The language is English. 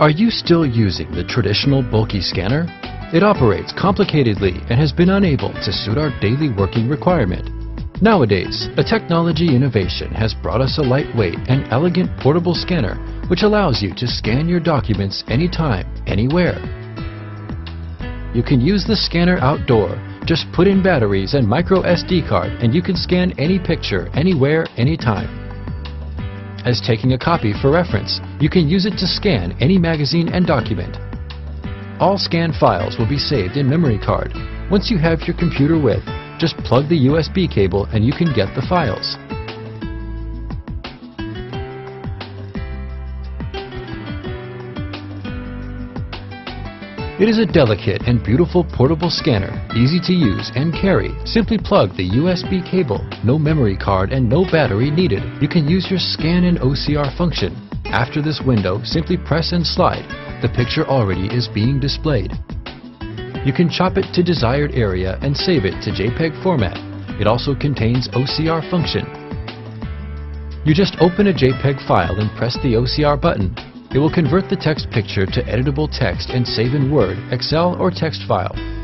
Are you still using the traditional bulky scanner? It operates complicatedly and has been unable to suit our daily working requirement. Nowadays, a technology innovation has brought us a lightweight and elegant portable scanner which allows you to scan your documents anytime, anywhere. You can use the scanner outdoor. Just put in batteries and micro SD card and you can scan any picture, anywhere, anytime. As taking a copy for reference, you can use it to scan any magazine and document. All scan files will be saved in memory card. Once you have your computer with, just plug the USB cable and you can get the files. It is a delicate and beautiful portable scanner, easy to use and carry. Simply plug the USB cable, no memory card and no battery needed. You can use your scan and OCR function. After this window, simply press and slide. The picture already is being displayed. You can chop it to desired area and save it to JPEG format. It also contains OCR function. You just open a JPEG file and press the OCR button. It will convert the text picture to editable text and save in Word, Excel, or text file.